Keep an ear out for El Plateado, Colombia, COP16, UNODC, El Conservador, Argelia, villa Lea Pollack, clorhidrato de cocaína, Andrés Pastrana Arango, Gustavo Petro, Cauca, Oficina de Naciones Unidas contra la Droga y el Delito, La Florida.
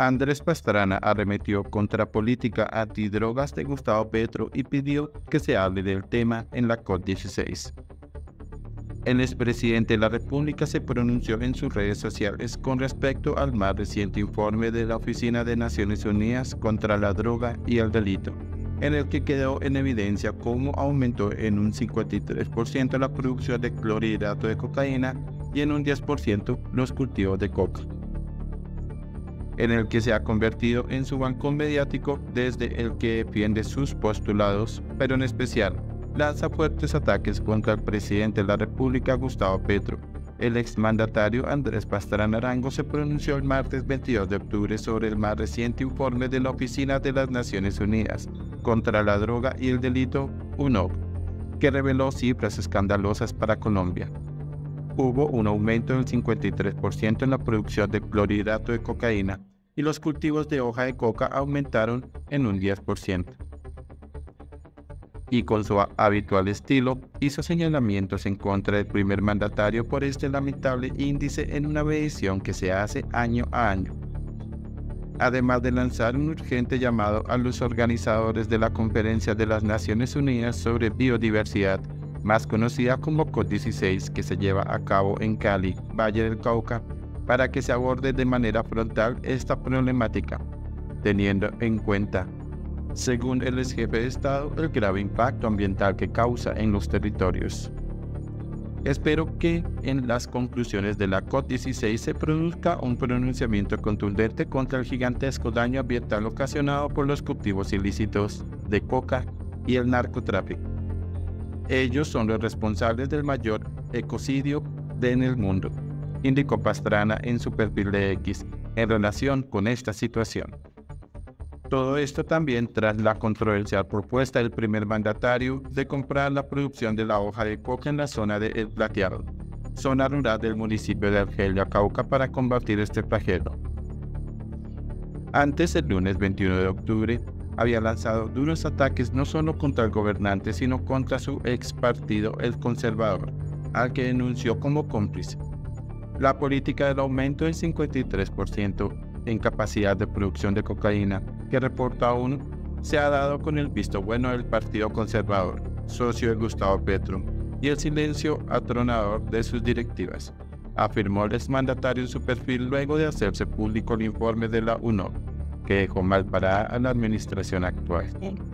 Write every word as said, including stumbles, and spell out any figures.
Andrés Pastrana arremetió contra política antidrogas de Gustavo Petro y pidió que se hable del tema en la COP dieciséis. El expresidente de la República se pronunció en sus redes sociales con respecto al más reciente informe de la Oficina de Naciones Unidas contra la Droga y el Delito, en el que quedó en evidencia cómo aumentó en un cincuenta y tres por ciento la producción de clorhidrato de cocaína y en un diez por ciento los cultivos de coca, en el que se ha convertido en su banco mediático desde el que defiende sus postulados, pero en especial lanza fuertes ataques contra el presidente de la República, Gustavo Petro. El exmandatario Andrés Pastrana Arango se pronunció el martes veintidós de octubre sobre el más reciente informe de la Oficina de las Naciones Unidas contra la Droga y el Delito, U N O D C, que reveló cifras escandalosas para Colombia. Hubo un aumento del cincuenta y tres por ciento en la producción de clorhidrato de cocaína y los cultivos de hoja de coca aumentaron en un diez por ciento. Y con su habitual estilo, hizo señalamientos en contra del primer mandatario por este lamentable índice en una medición que se hace año a año. Además de lanzar un urgente llamado a los organizadores de la Conferencia de las Naciones Unidas sobre Biodiversidad, más conocida como COP dieciséis, que se lleva a cabo en Cali, Valle del Cauca, para que se aborde de manera frontal esta problemática, teniendo en cuenta, según el ex jefe de Estado, el grave impacto ambiental que causa en los territorios. Espero que en las conclusiones de la COP dieciséis se produzca un pronunciamiento contundente contra el gigantesco daño ambiental ocasionado por los cultivos ilícitos de coca y el narcotráfico. Ellos son los responsables del mayor ecocidio en el mundo, indicó Pastrana en su perfil de X en relación con esta situación. Todo esto también tras la controversial propuesta del primer mandatario de comprar la producción de la hoja de coca en la zona de El Plateado, zona rural del municipio de Argelia, Cauca, para combatir este flagelo. Antes, el lunes veintiuno de octubre, había lanzado duros ataques no solo contra el gobernante, sino contra su ex partido, El Conservador, al que denunció como cómplice. La política del aumento del cincuenta y tres por ciento en capacidad de producción de cocaína que reporta aún se ha dado con el visto bueno del Partido Conservador, socio de Gustavo Petro, y el silencio atronador de sus directivas, afirmó el exmandatario en su perfil luego de hacerse público el informe de la U N O D C, que dejó mal parada a la administración actual.